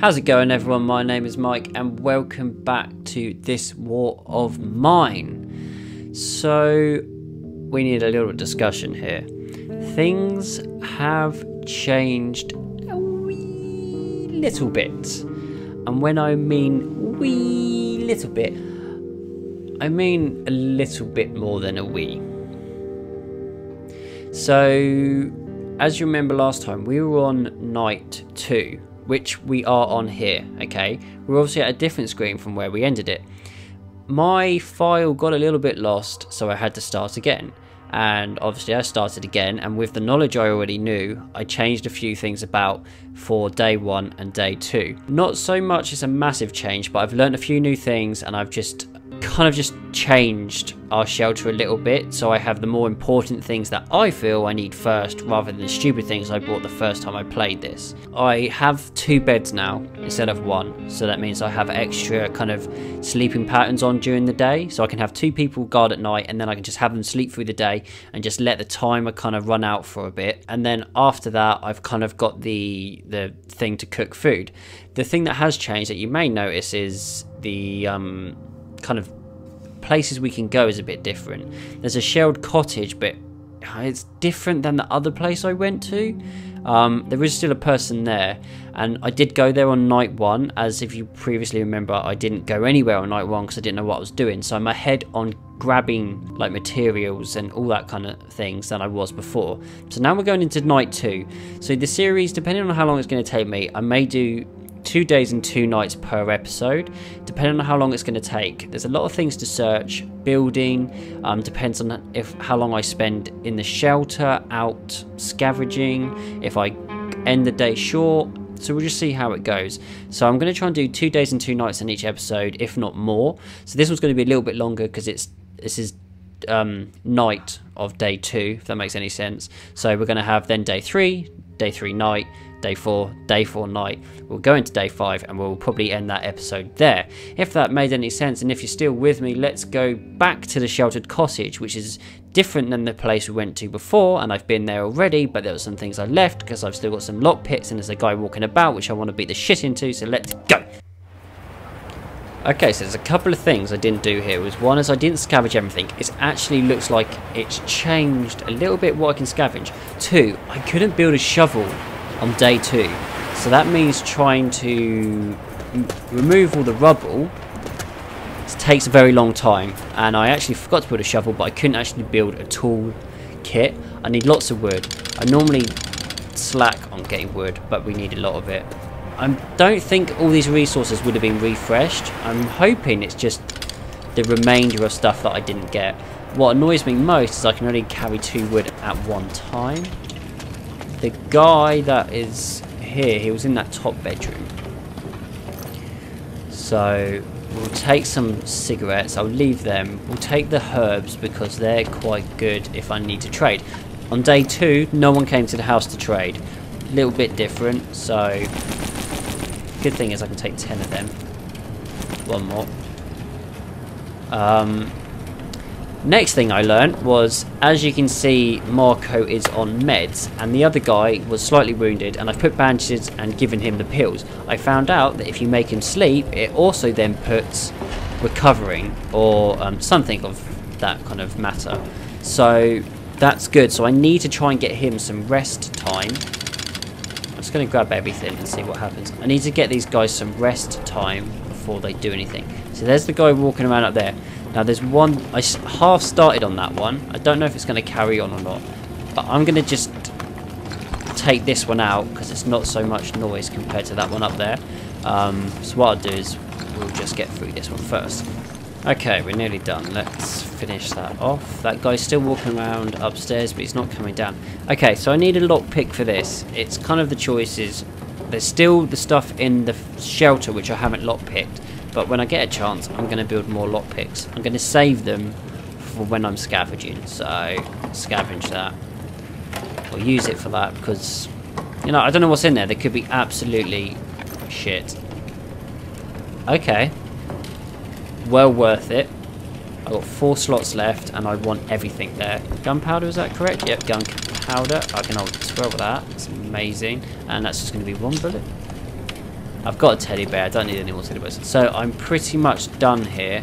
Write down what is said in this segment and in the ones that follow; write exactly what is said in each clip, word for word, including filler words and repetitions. How's it going, everyone? My name is Mike and welcome back to this war of mine. So we need a little discussion here. Things have changed a wee little bit, and when I mean wee little bit, I mean a little bit more than a wee. So as you remember last time, we were on night two, which we are on here, okay? We're obviously at a different screen from where we ended it. My file got a little bit lost, so I had to start again. And obviously I started again, and with the knowledge I already knew, I changed a few things about for day one and day two. Not so much as a massive change, but I've learned a few new things, and I've just kind of just changed our shelter a little bit, so I have the more important things that I feel I need first rather than the stupid things I bought the first time I played this. I have two beds now instead of one, so that means I have extra kind of sleeping patterns on during the day, so I can have two people guard at night, and then I can just have them sleep through the day and just let the timer kind of run out for a bit. And then after that, I've kind of got the the thing to cook food. The thing that has changed that you may notice is the um kind of places we can go is a bit different. There's a shelled cottage, but it's different than the other place I went to. Um, there is still a person there, and I did go there on night one, as if you previously remember, I didn't go anywhere on night one because I didn't know what I was doing, so I'm ahead on grabbing like materials and all that kind of things than I was before. So now we're going into night two. So the series, depending on how long it's going to take me, I may do two days and two nights per episode, depending on how long it's going to take. There's a lot of things to search, building, um, depends on if how long I spend in the shelter, out scavenging, if I end the day short. So we'll just see how it goes. So I'm going to try and do two days and two nights in each episode, if not more. So this one's going to be a little bit longer because it's this is um, night of day two, if that makes any sense. So we're going to have then day three, day three night, day four, day four night. We'll go into day five and we'll probably end that episode there. If that made any sense, and if you're still with me, let's go back to the sheltered cottage, which is different than the place we went to before, and I've been there already, but there were some things I left because I've still got some lock picks and there's a guy walking about which I want to beat the shit into, so let's go. Okay, so there's a couple of things I didn't do here. Was one is I didn't scavenge everything. It actually looks like it's changed a little bit what I can scavenge. Two, I couldn't build a shovel on day two, so that means trying to remove all the rubble. It takes a very long time, and I actually forgot to build a shovel, but I couldn't actually build a tool kit. I need lots of wood. I normally slack on getting wood, but we need a lot of it. I don't think all these resources would have been refreshed. I'm hoping it's just the remainder of stuff that I didn't get. What annoys me most is I can only carry two wood at one time. The guy that is here, he was in that top bedroom. So we'll take some cigarettes. I'll leave them. We'll take the herbs because they're quite good if I need to trade. On day two, no one came to the house to trade. A little bit different. So good thing is I can take ten of them. One more. Um, next thing I learned was, as you can see, Marco is on meds and the other guy was slightly wounded, and I've put bandages and given him the pills. I found out that if you make him sleep, it also then puts recovering or um, something of that kind of matter, so that's good. So I need to try and get him some rest time. I'm just going to grab everything and see what happens. I need to get these guys some rest time before they do anything. So there's the guy walking around up there. Now there's one, I half started on that one. I don't know if it's going to carry on or not, but I'm going to just take this one out because it's not so much noise compared to that one up there. Um, so what I'll do is we'll just get through this one first. Okay, we're nearly done. Let's finish that off. That guy's still walking around upstairs, but he's not coming down. Okay, so I need a lockpick for this. It's kind of the choices. There's still the stuff in the shelter which I haven't lockpicked, but when I get a chance, I'm going to build more lockpicks. I'm going to save them for when I'm scavenging, so scavenge that. Or use it for that, because, you know, I don't know what's in there. There could be absolutely shit. Okay. Well worth it. I've got four slots left, and I want everything there. Gunpowder, is that correct? Yep, gunpowder. I can hold twelve of that. It's amazing. And that's just going to be one bullet. I've got a teddy bear. I don't need any more teddy bears. So I'm pretty much done here.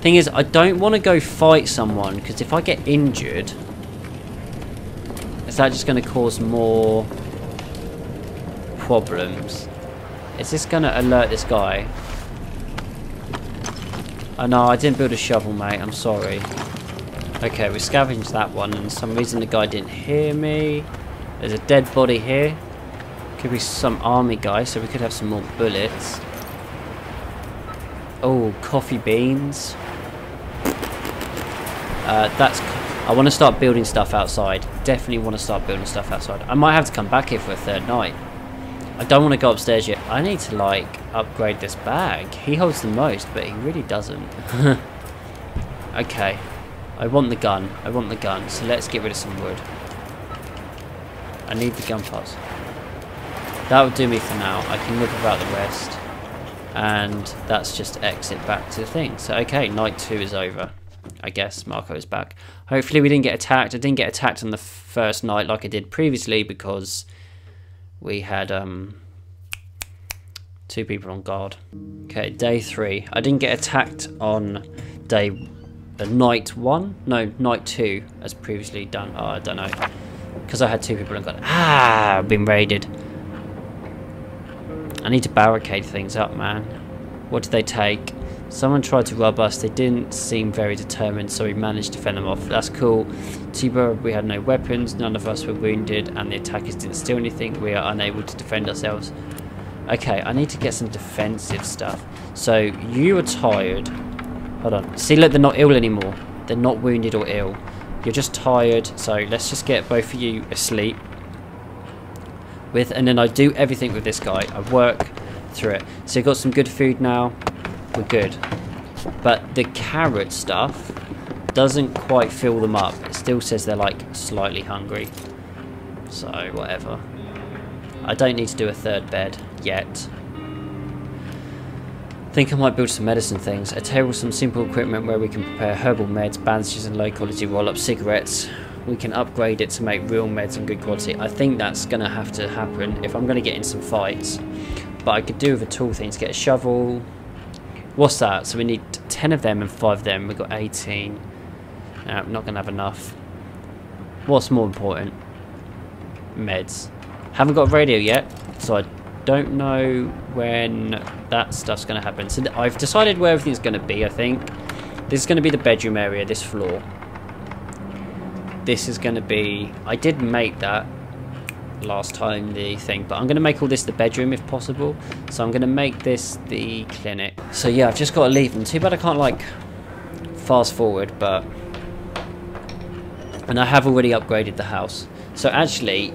Thing is, I don't want to go fight someone, because if I get injured, is that just going to cause more problems? Is this going to alert this guy? Oh no, I didn't build a shovel, mate. I'm sorry. Okay, we scavenged that one, and for some reason the guy didn't hear me. There's a dead body here. Could be some army guy, so we could have some more bullets. Oh, coffee beans. Uh, that's... I want to start building stuff outside. Definitely want to start building stuff outside. I might have to come back here for a third night. I don't want to go upstairs yet. I need to, like, upgrade this bag. He holds the most, but he really doesn't. Okay. I want the gun. I want the gun. So let's get rid of some wood. I need the gun parts. That would do me for now. I can live without the rest. And that's just exit back to the thing. So, okay, night two is over. I guess Marco is back. Hopefully we didn't get attacked. I didn't get attacked on the first night like I did previously, because... we had um, two people on guard. Okay, day three. I didn't get attacked on day, uh, night one. No, night two, as previously done. Oh, I don't know, because I had two people on guard. Ah, I've been raided. I need to barricade things up, man. What did they take? Someone tried to rob us. They didn't seem very determined, so we managed to fend them off. That's cool. T-Borough, we had no weapons. None of us were wounded, and the attackers didn't steal anything. We are unable to defend ourselves. Okay, I need to get some defensive stuff. So, you are tired. Hold on. See, look, they're not ill anymore. They're not wounded or ill. You're just tired, so let's just get both of you asleep. With, and then I do everything with this guy. I work through it. So, you've got some good food now. We're good, but the carrot stuff doesn't quite fill them up. It still says they're like slightly hungry, so whatever. I don't need to do a third bed yet. I think I might build some medicine things. A table, some simple equipment where we can prepare herbal meds, bandages, and low quality roll-up cigarettes. We can upgrade it to make real meds and good quality. I think that's gonna have to happen if I'm gonna get in some fights. But I could do with a tool thing to get a shovel. What's that? So we need ten of them and five of them. We've got eighteen. No, I'm not going to have enough. What's more important? Meds. Haven't got a radio yet, so I don't know when that stuff's going to happen. So I've decided where everything's going to be, I think. This is going to be the bedroom area, this floor. This is going to be... I did make that last time, the thing, but I'm going to make all this the bedroom if possible. So I'm going to make this the clinic. So yeah, I've just got to leave them. Too bad I can't like fast forward, but and I have already upgraded the house. So actually,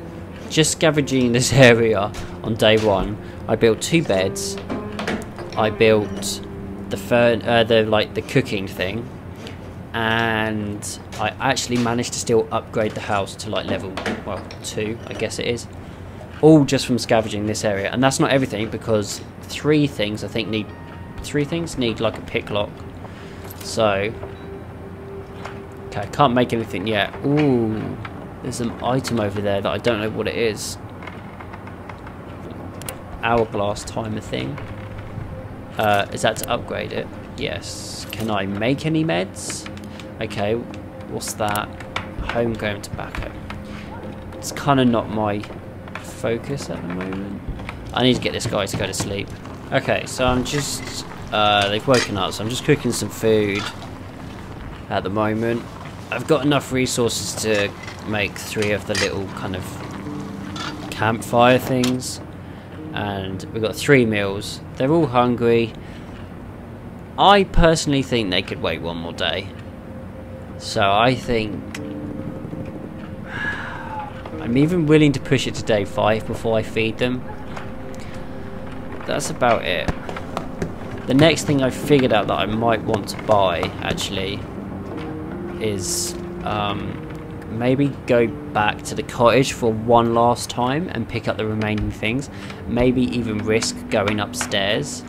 just scavenging this area on day one, I built two beds. I built the fern, uh, the like the cooking thing, and I actually managed to still upgrade the house to like level, well, two, I guess it is. All just from scavenging this area. And that's not everything, because three things I think need, three things need like a picklock. So, okay, I can't make anything yet. Ooh, there's an item over there that I don't know what it is. Hourglass timer thing. Uh, is that to upgrade it? Yes. Can I make any meds? Okay, what's that? Homegrown tobacco. It's kind of not my focus at the moment. I need to get this guy to go to sleep. Okay, so I'm just... Uh, they've woken up, so I'm just cooking some food at the moment. I've got enough resources to make three of the little kind of campfire things. And we've got three meals. They're all hungry. I personally think they could wait one more day. So I think I'm even willing to push it to day five before I feed them. That's about it. The next thing I figured out that I might want to buy actually is um, maybe go back to the cottage for one last time and pick up the remaining things. Maybe even risk going upstairs.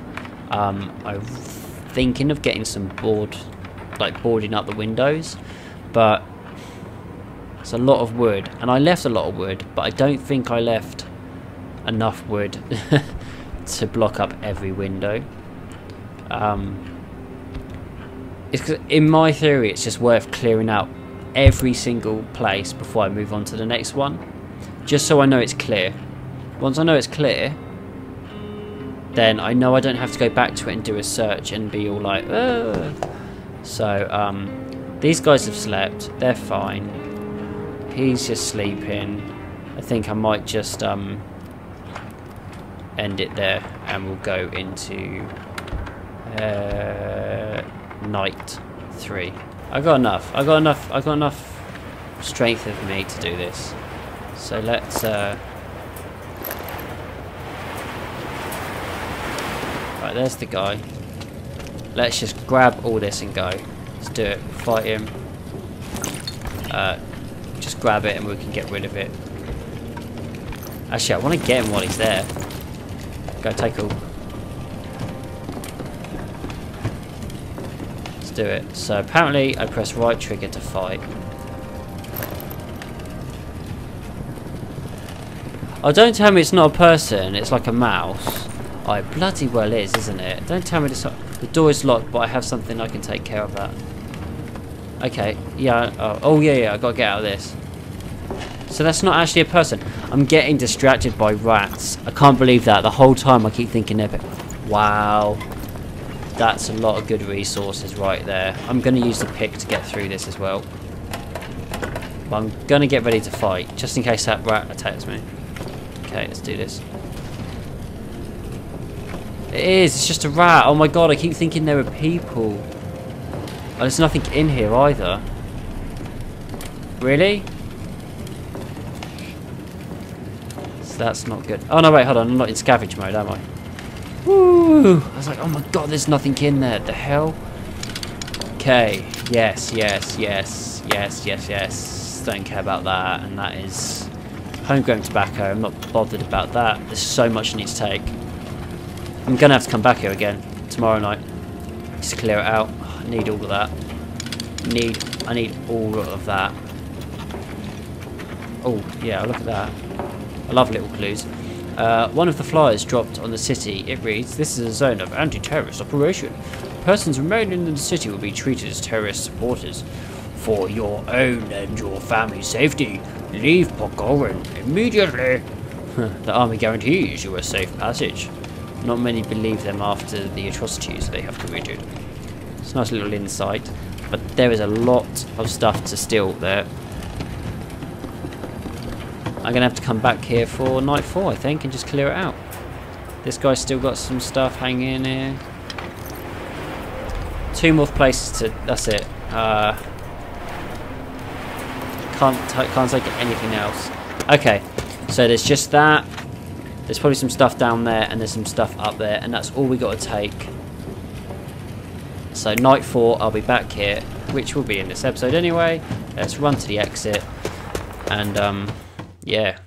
Um, I'm thinking of getting some board. Like boarding up the windows, but it's a lot of wood, and I left a lot of wood, but I don't think I left enough wood to block up every window. Um, it's 'cause in my theory, it's just worth clearing out every single place before I move on to the next one, just so I know it's clear. Once I know it's clear, then I know I don't have to go back to it and do a search and be all like, ugh. So um, these guys have slept, they're fine. He's just sleeping. I think I might just um, end it there, and we'll go into uh, night three. I got enough. I got enough. I got enough strength of me to do this. So let's. Uh, Right, there's the guy. Let's just grab all this and go. Let's do it. Fight him. Uh, just grab it and we can get rid of it. Actually, I want to get him while he's there. Go take all. Let's do it. So apparently I press right trigger to fight. Oh, don't tell me it's not a person. It's like a mouse. Oh, it bloody well is, isn't it? Don't tell me this. The door is locked, but I have something I can take care of that. Okay, yeah. Oh, oh yeah, yeah. I gotta get out of this. So that's not actually a person. I'm getting distracted by rats. I can't believe that. The whole time I keep thinking of it. Wow, that's a lot of good resources right there. I'm gonna use the pick to get through this as well. But I'm gonna get ready to fight just in case that rat attacks me. Okay, let's do this. It is, it's just a rat. Oh my god, I keep thinking there are people. Oh, there's nothing in here either. Really? So that's not good. Oh no, wait, hold on. I'm not in scavenge mode, am I? Woo! I was like, oh my god, there's nothing in there. The hell? Okay. Yes, yes, yes, yes, yes, yes. Don't care about that. And that is homegrown tobacco. I'm not bothered about that. There's so much I need to take. I'm going to have to come back here again tomorrow night just to clear it out. Oh, I need all of that. Need, I need all of that. Oh, yeah, look at that. I love little clues. Uh, one of the flyers dropped on the city. It reads, this is a zone of anti-terrorist operation. Persons remaining in the city will be treated as terrorist supporters. For your own and your family's safety, leave Pogoran immediately. The army guarantees you a safe passage. Not many believe them after the atrocities they have committed. It's a nice little insight, but there is a lot of stuff to steal there. I'm going to have to come back here for night four, I think, and just clear it out. This guy's still got some stuff hanging in here. Two more places to... that's it. Uh, can't, can't take anything else. Okay, so there's just that. There's probably some stuff down there, and there's some stuff up there, and that's all we got to take. So night four, I'll be back here, which will be in this episode anyway. Let's run to the exit, and um, yeah,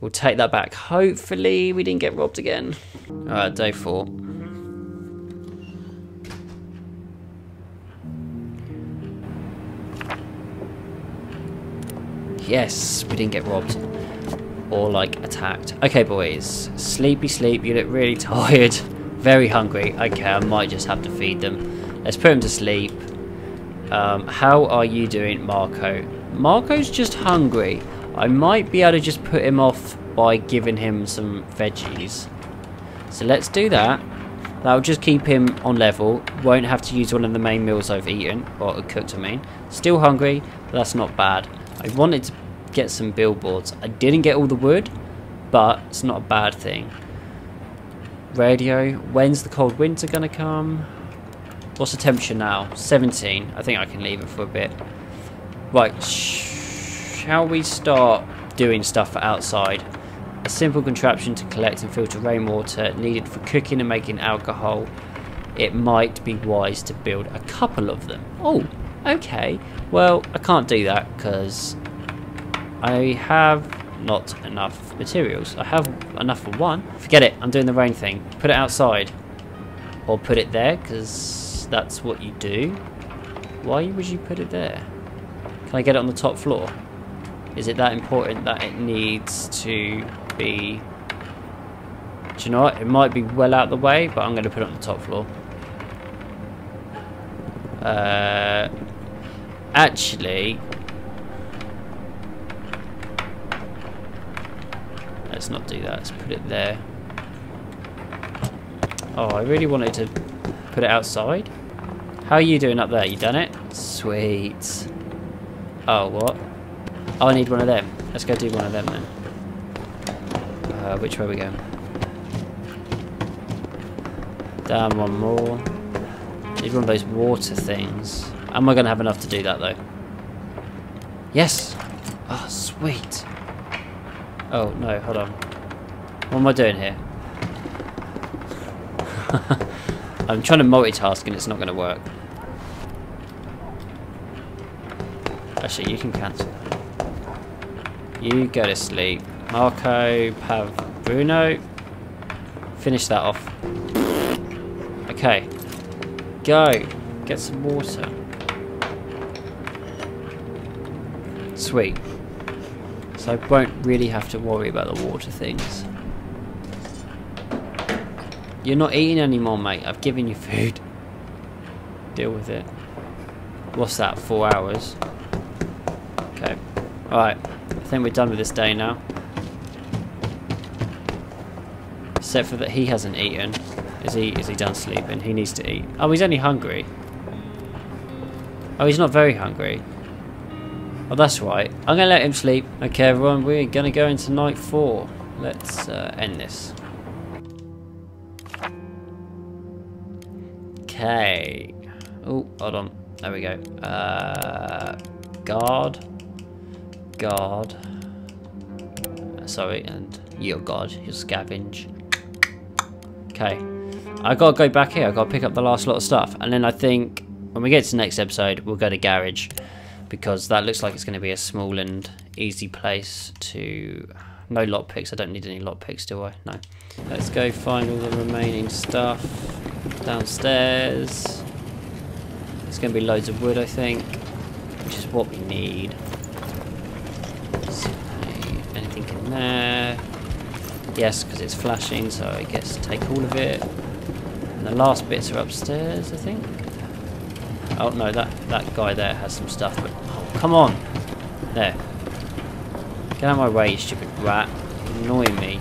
we'll take that back. Hopefully we didn't get robbed again. Alright, day four. Yes, we didn't get robbed. Or like attacked. Okay boys, sleepy sleep, you look really tired, very hungry. Okay, I might just have to feed them. Let's put them to sleep. Um, how are you doing, Marco? Marco's just hungry. I might be able to just put him off by giving him some veggies. So let's do that. That'll just keep him on level. Won't have to use one of the main meals I've eaten, or cooked I mean. Still hungry, but that's not bad. I wanted to get some billboards. I didn't get all the wood, but it's not a bad thing. Radio. When's the cold winter gonna come? What's the temperature now? seventeen. I think I can leave it for a bit. Right, sh shall we start doing stuff for outside? A simple contraption to collect and filter rainwater needed for cooking and making alcohol. It might be wise to build a couple of them. Oh, okay. Well, I can't do that because I have not enough materials. I have enough for one. Forget it, I'm doing the rain thing. Put it outside. Or put it there, because that's what you do. Why would you put it there? Can I get it on the top floor? Is it that important that it needs to be Do you know what? It might be well out the way, but I'm going to put it on the top floor. Uh, actually, let's not do that. Let's put it there. Oh, I really wanted to put it outside. How are you doing up there? You done it? Sweet. Oh, what? Oh, I need one of them. Let's go do one of them then. Uh, which way are we going? Down one more. Need one of those water things. Am I going to have enough to do that though? Yes! Oh, sweet! Oh, no, hold on. What am I doing here? I'm trying to multitask and it's not going to work. Actually, you can cancel. You go to sleep. Marco, Pav, Bruno. Finish that off. Okay. Go. Get some water. Sweet. So I won't really have to worry about the water things. You're not eating anymore, mate. I've given you food. Deal with it. What's that? Four hours? Okay. Alright. I think we're done with this day now. Except for that he hasn't eaten. Is he, is he done sleeping? He needs to eat. Oh, he's only hungry. Oh, he's not very hungry. Oh, that's right. I'm going to let him sleep. Okay, everyone. We're going to go into night four. Let's uh, end this. Okay. Oh, hold on. There we go. Uh, guard. Guard. Sorry, and your guard, your scavenge. Okay. I gotta go back here. I gotta pick up the last lot of stuff. And then I think when we get to the next episode, we'll go to garage. Because that looks like it's gonna be a small and easy place to... No lockpicks. I don't need any lockpicks, do I? No. Let's go find all the remaining stuff downstairs. There's gonna be loads of wood, I think. Which is what we need. There. Yes, because it's flashing, so I guess take all of it. And the last bits are upstairs, I think. Oh no, that that guy there has some stuff, but oh, come on, there. Get out of my way, you stupid rat! Annoy me.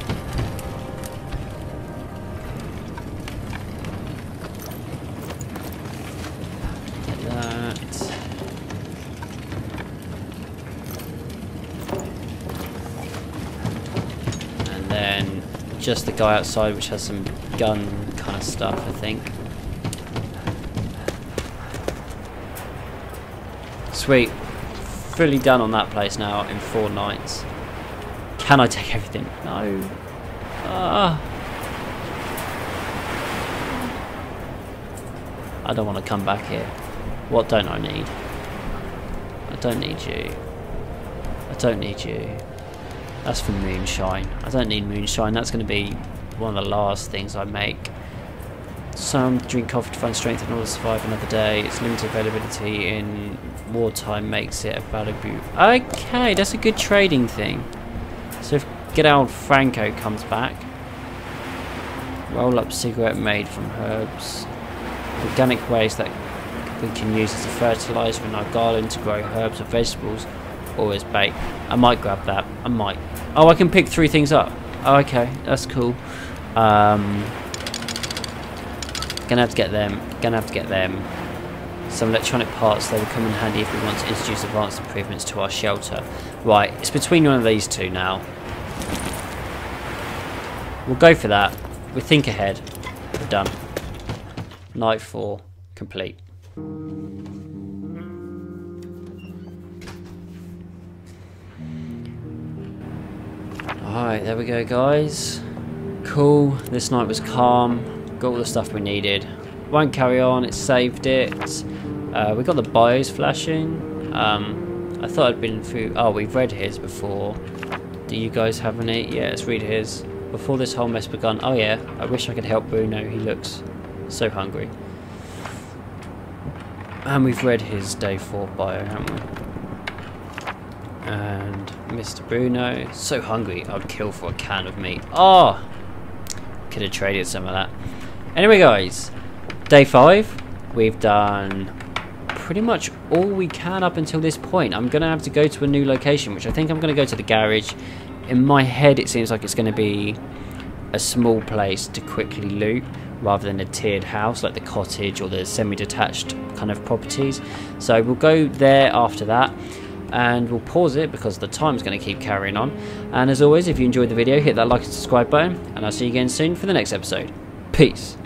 Get that. Then just the guy outside which has some gun kind of stuff, I think. Sweet. Fully done on that place now in four nights. Can I take everything? No. Ah. I don't want to come back here. What don't I need? I don't need you. I don't need you. That's for moonshine. I don't need moonshine. That's going to be one of the last things I make. Some drink coffee to find strength in order to survive another day. Its limited availability in wartime makes it a battle boot. Okay, that's a good trading thing. So if Gerald Franco comes back, roll up cigarette made from herbs, organic waste that we can use as a fertilizer in our garden to grow herbs or vegetables. Always bait. I might grab that. I might. Oh, I can pick three things up. Oh, okay, that's cool. Um, gonna have to get them. Gonna have to get them. Some electronic parts. They will come in handy if we want to introduce advanced improvements to our shelter. Right, it's between one of these two now. We'll go for that. We think ahead. We're done. Night four complete. Alright, there we go guys. Cool, this night was calm, got all the stuff we needed. Won't carry on, it saved it. Uh, we got the bios flashing. Um, I thought I'd been through... Oh, we've read his before. Do you guys have any? Yeah, let's read his. Before this whole mess begun... Oh yeah, I wish I could help Bruno, he looks so hungry. And we've read his day four bio, haven't we? And Mister Bruno, so hungry, I'd kill for a can of meat. Oh, could have traded some of that. Anyway guys, day five, we've done pretty much all we can up until this point. I'm gonna have to go to a new location, which I think I'm gonna go to the garage. In my head it seems like it's gonna be a small place to quickly loot rather than a tiered house like the cottage or the semi-detached kind of properties, so we'll go there after that and we'll pause it because the time's going to keep carrying on. And as always, if you enjoyed the video, hit that like and subscribe button, and I'll see you again soon for the next episode. Peace.